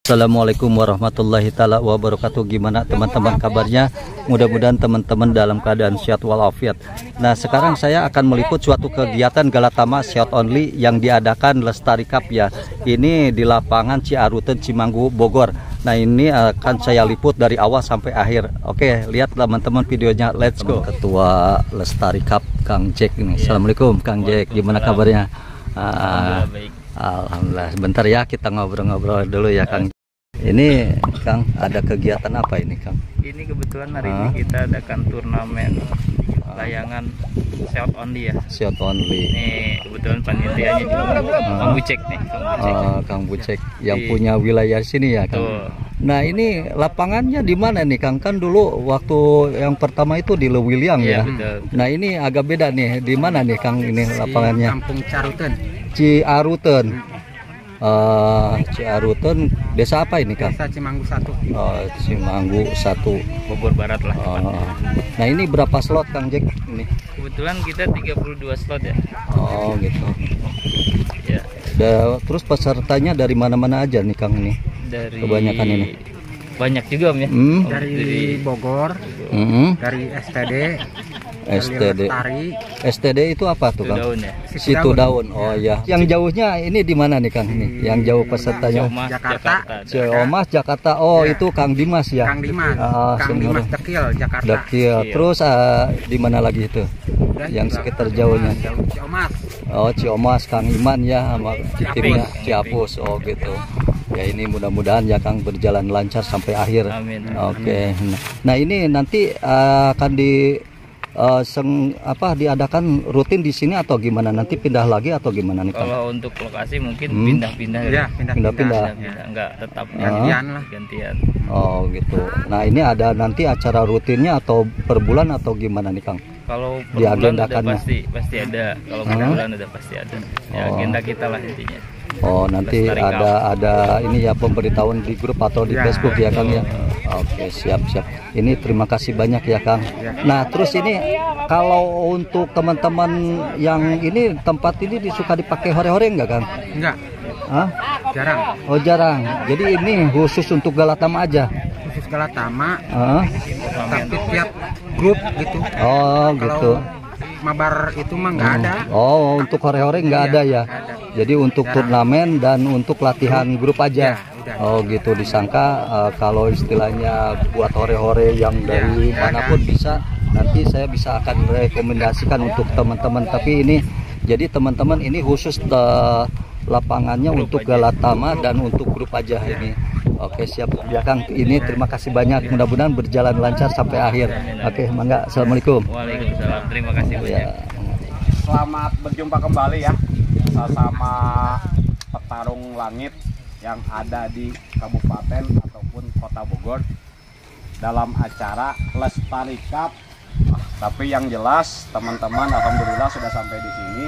Assalamualaikum warahmatullahi taala wabarakatuh. Gimana teman-teman kabarnya? Mudah-mudahan teman-teman dalam keadaan sehat walafiat. Nah, sekarang saya akan meliput suatu kegiatan Galatama Seot Only yang diadakan Lestari Cup ya. Ini di lapangan Ciaruteun, Cimanggu, Bogor. Nah, ini akan saya liput dari awal sampai akhir. Oke, lihat teman-teman videonya. Let's go. Ketua Lestari Cup Kang Jack ini. Assalamualaikum Kang Jack. Gimana kabarnya? Alhamdulillah. Bentar ya, kita ngobrol-ngobrol dulu ya Kang. Ini Kang, ada kegiatan apa ini Kang? Ini kebetulan hari ini kita adakan turnamen layangan Seot Only ya. Seot Only. Nih kebetulan panitianya Kang Bucek nih. Kang Bucek yang punya wilayah sini ya Kang. Tuh. Nah ini lapangannya di mana nih Kang? Kan dulu waktu yang pertama itu di Lewiliang ya. Betul. Nah ini agak beda nih. Di mana nih Kang ini lapangannya? Kampung Ciaruteun. Ciaruteun. Ciaruteun desa apa ini Kang? Desa Cimanggu 1. Cimanggu 1. Bogor Barat lah. Nah ini berapa slot Kang Jack ini? Kebetulan kita 32 slot ya. Oh gitu. Ya. Terus pesertanya dari mana-mana aja nih Kang ini? Dari kebanyakan ini. Banyak juga Om ya. Dari Bogor. Dari STD. STD itu apa tuh Kang? Situ Daun. Oh ya. Yang jauhnya ini di mana nih Kang ini? Yang jauh pesertanya? Ciamas Jakarta. Oh ya. Itu Kang Dimas ya. Kang Dimas Dekil Jakarta. Dekil. Terus di mana lagi itu? Yang sekitar jauhnya. Ciamas. Oh Ciamas Kang Iman ya sama timnya Ciapus. Oh gitu. Ya ini mudah-mudahan ya Kang berjalan lancar sampai akhir. Amin. Oke. Nah ini nanti akan diadakan rutin di sini atau gimana? Nanti pindah lagi atau gimana nih Kang? Kalau untuk lokasi mungkin pindah-pindah ya. Pindah-pindah. Enggak, tetap gantian. Oh gitu. Nah ini ada nanti acara rutinnya atau per bulan atau gimana nih Kang? Kalau per bulan ada pasti ada. Kalau per bulan ada pasti ada. Ya agenda kita lah intinya. Oh nanti ada ini ya pemberitahuan di grup atau di Facebook ya Kang ya. Oke siap. Ini terima kasih banyak ya Kang. Nah terus ini kalau untuk teman-teman yang ini tempat ini suka dipakai hore-hore enggak Kang? Enggak. Hah? Jarang. Oh jarang. Jadi ini khusus untuk Galatama aja. Khusus Galatama. Tapi tiap grup gitu. Oh gitu. Mabar itu mah nggak ada. Oh untuk hore-hore nggak ada ya. Jadi untuk turnamen dan untuk latihan grup aja. Oh gitu, disangka kalau istilahnya buat hore-hore yang dari manapun bisa. Nanti saya bisa akan rekomendasikan untuk teman-teman. Tapi ini jadi teman-teman ini khusus lapangannya untuk Galatama dan untuk grup aja ini. Oke siap ya Kang, ini terima kasih banyak. Mudah-mudahan berjalan lancar sampai akhir. Oke mangga, assalamualaikum. Waalaikumsalam, terima kasih banyak. Selamat berjumpa kembali ya sama petarung langit yang ada di kabupaten ataupun kota Bogor dalam acara Lestari Cup. Tapi yang jelas teman-teman alhamdulillah sudah sampai di sini.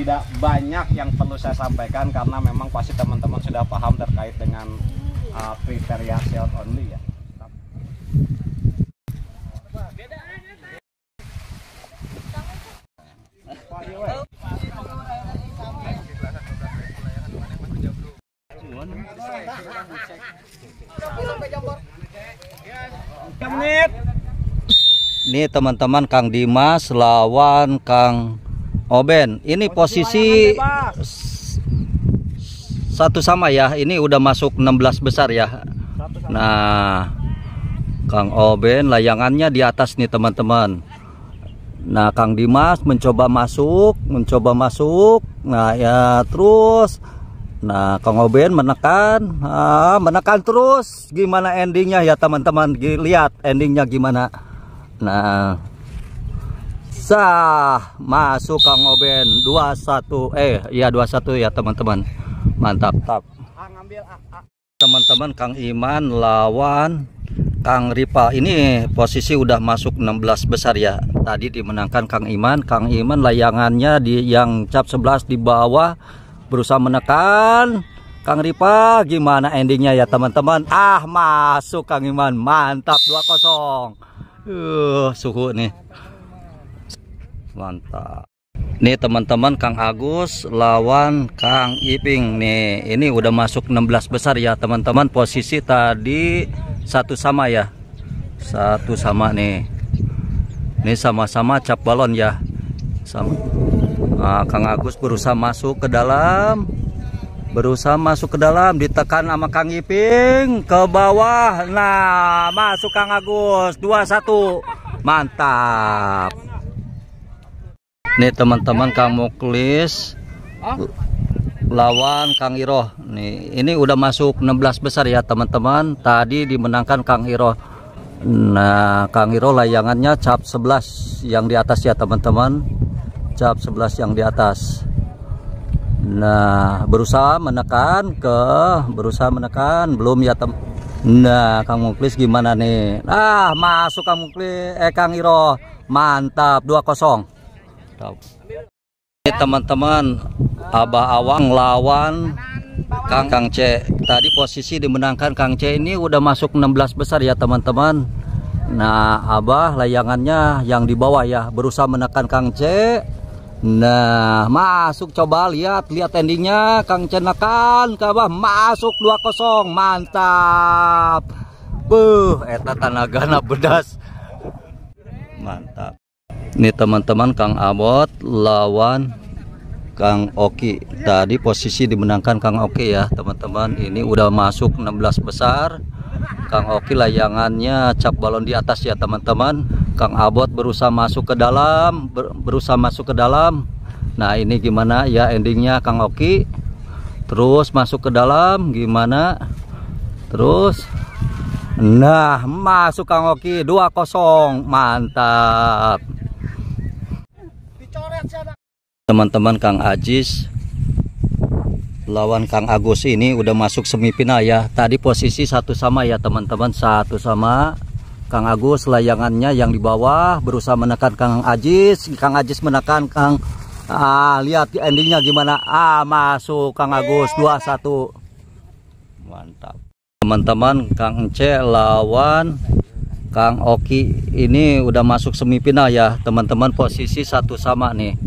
Tidak banyak yang perlu saya sampaikan karena memang pasti teman-teman sudah paham terkait dengan kriteria Seot Only ya. Ini teman-teman Kang Dimas lawan Kang Oben. Ini posisi satu sama ya. Ini udah masuk 16 besar ya. Nah Kang Oben layangannya di atas nih teman-teman. Nah Kang Dimas mencoba masuk. Nah ya terus. Nah Kang Oben menekan terus. Gimana endingnya ya teman-teman? Lihat endingnya gimana. Nah sah, masuk Kang Oben 21 ya 21 ya teman-teman. Mantap teman-teman. Kang Iman lawan Kang Ripa. Ini posisi udah masuk 16 besar ya. Tadi dimenangkan Kang Iman. Kang Iman layangannya di yang cap 11 di bawah berusaha menekan Kang Ripa. Gimana endingnya ya teman-teman? Masuk Kang Iman. Mantap 2-0. Suhu nih. Mantap. Nih teman-teman, Kang Agus lawan Kang Iping nih. Ini udah masuk 16 besar ya teman-teman. Posisi tadi satu sama ya. Satu sama nih. Ini sama-sama cap balon ya. Sama. Nah, Kang Agus berusaha masuk ke dalam. Berusaha masuk ke dalam, ditekan sama Kang Iping ke bawah. Nah, masuk Kang Agus. 2-1. Mantap. Nih teman-teman, Kang Muklis lawan Kang Iroh nih. Ini udah masuk 16 besar ya teman-teman. Tadi dimenangkan Kang Iroh. Nah, Kang Iroh layangannya cap 11 yang di atas ya teman-teman. Cap 11 yang di atas. Nah, berusaha menekan belum ya teman. Nah, Kang Muklis gimana nih? Ah, masuk Kang Muklis, Kang Iroh. Mantap, 2-0. Ini teman-teman, Abah Awang lawan Kang C. Tadi posisi dimenangkan Kang C. Ini udah masuk 16 besar ya teman-teman. Nah, Abah layangannya yang di bawah ya, berusaha menekan Kang C. Nah, masuk, coba lihat endingnya. Kang C nekan ke Abah, masuk 2-0. Mantap. Buh, eta tanagana bedas. Mantap. Nih teman-teman, Kang Abot lawan Kang Oki. Tadi posisi dimenangkan Kang Oki ya teman-teman. Ini udah masuk 16 besar. Kang Oki layangannya cap balon di atas ya teman-teman. Kang Abot berusaha masuk ke dalam. Nah, ini gimana ya endingnya Kang Oki? Terus masuk ke dalam, gimana? Terus, nah, masuk Kang Oki. 2-0. Mantap. Teman-teman, Kang Ajis lawan Kang Agus. Ini udah masuk semifinal ya. Tadi posisi satu sama ya teman-teman. Satu sama. Kang Agus layangannya yang di bawah, berusaha menekan Kang Ajis. Kang Ajis menekan Kang. Ah, lihat endingnya gimana. Ah, masuk Kang Agus. 2-1. Mantap. Teman-teman, Kang C lawan Kang Oki. Ini udah masuk semifinal ya teman-teman. Posisi satu sama nih.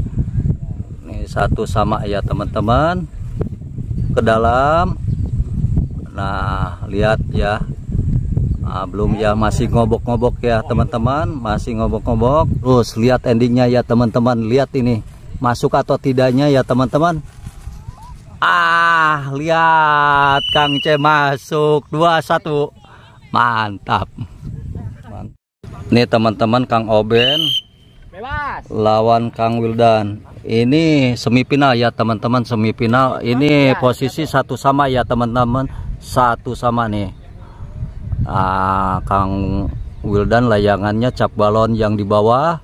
Satu sama ya teman-teman, ke dalam. Nah, lihat ya. Nah, belum ya, masih ngobok-ngobok ya teman-teman. Terus lihat endingnya ya teman-teman. Lihat ini masuk atau tidaknya ya teman-teman. Ah, lihat Kang C masuk. 2-1. Mantap. Nih teman-teman, Kang Oben lawan Kang Wildan. Ini semifinal ya teman-teman. Semifinal ini posisi satu sama ya teman-teman. Satu sama nih. Ah, Kang Wildan layangannya cap balon yang di bawah.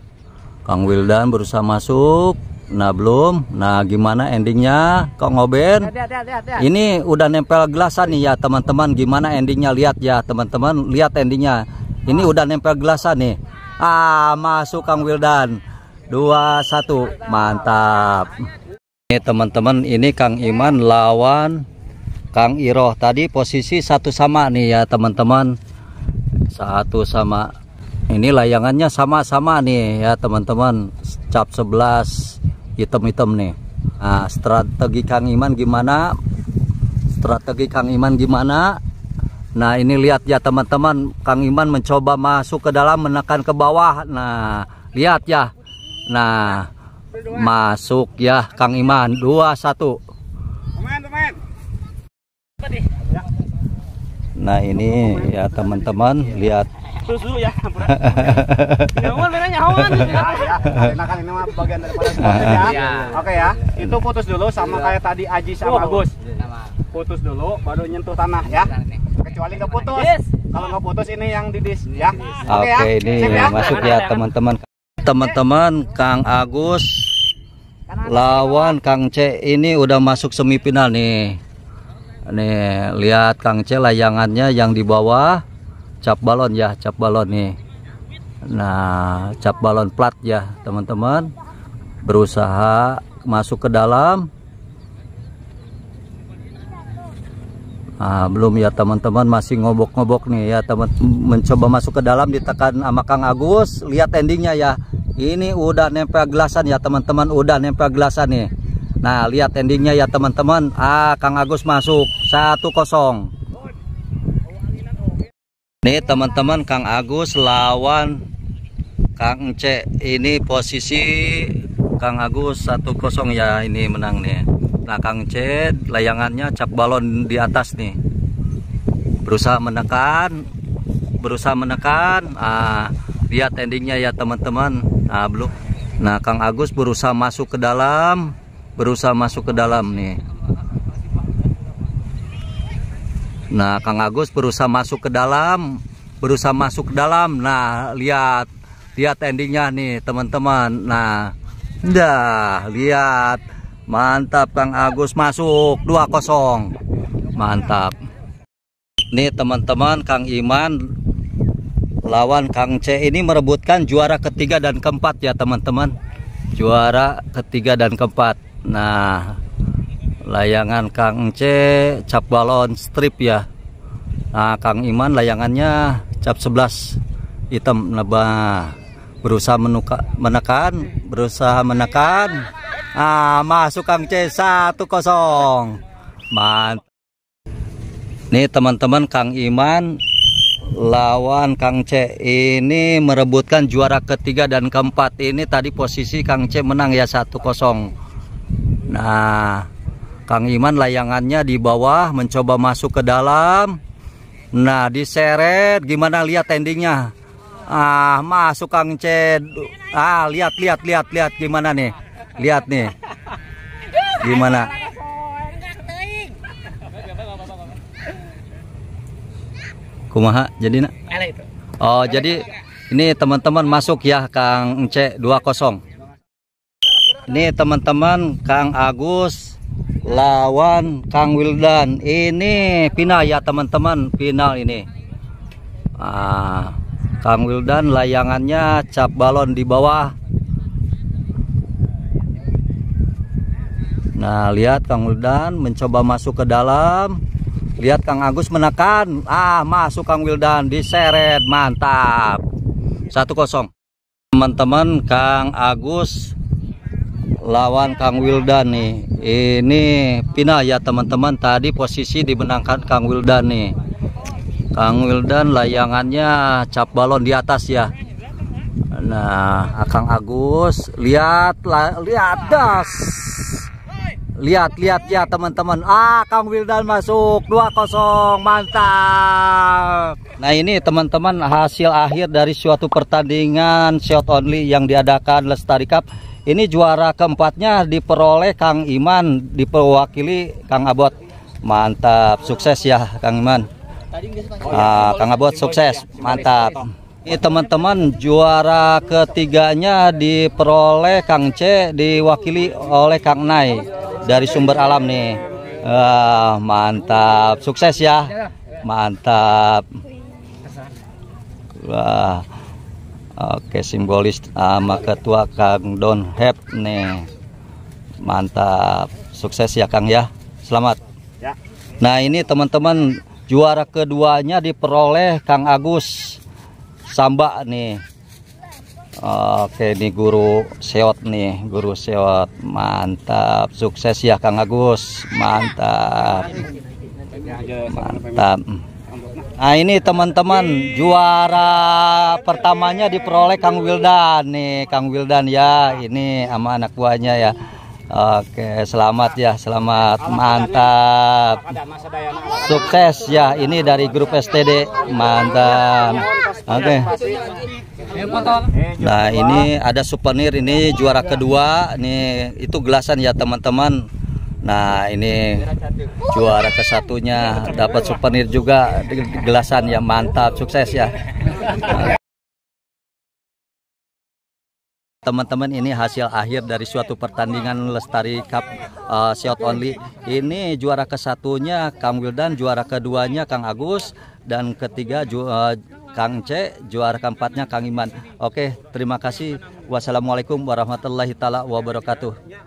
Kang Wildan berusaha masuk. Nah, belum. Nah, gimana endingnya Kang Oben? Ini udah nempel gelasan nih ya teman-teman. Gimana endingnya? Lihat ya teman-teman. Lihat endingnya. Ini udah nempel gelasan nih. Ah, masuk Kang Wildan. 2-1. Mantap. Ini teman-teman, ini Kang Iman lawan Kang Iroh. Tadi posisi satu sama nih ya teman-teman. Satu sama. Ini layangannya sama-sama nih ya teman-teman. Cap 11 hitam-hitam nih. Nah, strategi Kang Iman gimana? Nah, ini lihat ya teman-teman. Kang Iman mencoba masuk ke dalam, menekan ke bawah. Nah, lihat ya. Nah, masuk ya Kang Iman. 2-1. Nah, ini ya teman-teman, lihat. Oke ya, itu putus dulu sama kayak tadi Aji sama Agus. Putus dulu baru nyentuh tanah ya. Kecuali nggak putus. Kalau nggak putus ini yang didis ya. Oke, ini masuk ya teman-teman. Kang Agus lawan Kang C. Ini udah masuk semifinal nih. Nih, lihat Kang C layangannya yang di bawah, cap balon ya, cap balon nih. Nah, cap balon plat ya teman-teman. Berusaha masuk ke dalam. Nah, belum ya teman-teman, masih ngobok-ngobok nih ya teman. Mencoba masuk ke dalam, ditekan sama Kang Agus. Lihat endingnya ya. Ini udah nempel gelasan ya teman-teman, udah nempel gelasan nih. Nah, lihat endingnya ya teman-teman. Ah, Kang Agus masuk 1-0. Nih teman-teman, Kang Agus lawan Kang C. Ini posisi Kang Agus 1-0 ya, ini menang nih. Nah, Kang C layangannya cap balon di atas nih. Berusaha menekan. Ah, lihat endingnya ya teman-teman. Nah, belum. Nah, Kang Agus berusaha masuk ke dalam nih. Nah, Kang Agus berusaha masuk ke dalam. Nah, lihat endingnya nih teman-teman. Nah, dah lihat, mantap, Kang Agus masuk 2-0. Mantap. Nih teman-teman, Kang Iman lawan Kang C ini merebutkan juara ketiga dan keempat ya teman-teman. Juara ketiga dan keempat. Nah, layangan Kang C cap balon strip ya. Nah, Kang Iman layangannya cap 11 hitam. Nah, berusaha menekan. Ah, masuk Kang C 1-0. Mantap. Nih teman-teman, Kang Iman lawan Kang C ini merebutkan juara ketiga dan keempat. Ini tadi posisi Kang C menang ya 1-0. Nah, Kang Iman layangannya di bawah mencoba masuk ke dalam. Nah, diseret, gimana lihat endingnya? Ah, masuk Kang C. Ah, lihat gimana nih? Lihat nih. Gimana? Kumaha jadi nak? Oh, jadi ini teman-teman masuk ya Kang C 2-0. Ini teman-teman, Kang Agus lawan Kang Wildan. Ini final ya teman-teman, final ini. Ah, Kang Wildan layangannya cap balon di bawah. Nah, lihat Kang Wildan mencoba masuk ke dalam. Lihat Kang Agus menekan. Ah, masuk Kang Wildan, diseret, mantap. 1-0. Teman-teman, Kang Agus lawan Kang Wildan nih. Ini final ya teman-teman. Tadi posisi dimenangkan Kang Wildan nih. Kang Wildan layangannya cap balon di atas ya. Nah, Kang Agus lihat das. Lihat ya teman-teman. Ah, Kang Wildan masuk 2-0. Mantap. Nah, ini teman-teman hasil akhir dari suatu pertandingan Seot Only yang diadakan Lestari Cup. Ini juara keempatnya diperoleh Kang Iman, diwakili Kang Abot. Mantap, sukses ya Kang Iman. Ah, Kang Abot sukses. Mantap. Ini teman-teman, juara ketiganya diperoleh Kang C, diwakili oleh Kang Nai dari Sumber Alam nih. Ah, mantap, sukses ya, mantap. Wah, oke, simbolis sama ketua Kang Don Hep nih, mantap, sukses ya Kang ya, selamat. Nah, ini teman-teman, juara keduanya diperoleh Kang Agus Samba nih. Oke, ini guru Seot nih, guru Seot, mantap, sukses ya Kang Agus, mantap. Nah, ini teman-teman, juara pertamanya diperoleh Kang Wildan nih, Kang Wildan ya, ini sama anak buahnya ya. Oke, selamat ya, selamat, mantap, sukses ya, ini dari grup STD, mantap. Oke. Nah, ini ada souvenir, ini juara kedua nih, itu gelasan ya teman-teman. Nah, ini juara kesatunya dapat souvenir juga, gelasan ya, mantap, sukses ya. Teman-teman, ini hasil akhir dari suatu pertandingan Lestari Cup Seot Only. Ini juara kesatunya Kang Wildan, juara keduanya Kang Agus, dan ketiga Kang C, juara keempatnya Kang Iman. Oke, terima kasih. Wassalamualaikum warahmatullahi taala wabarakatuh.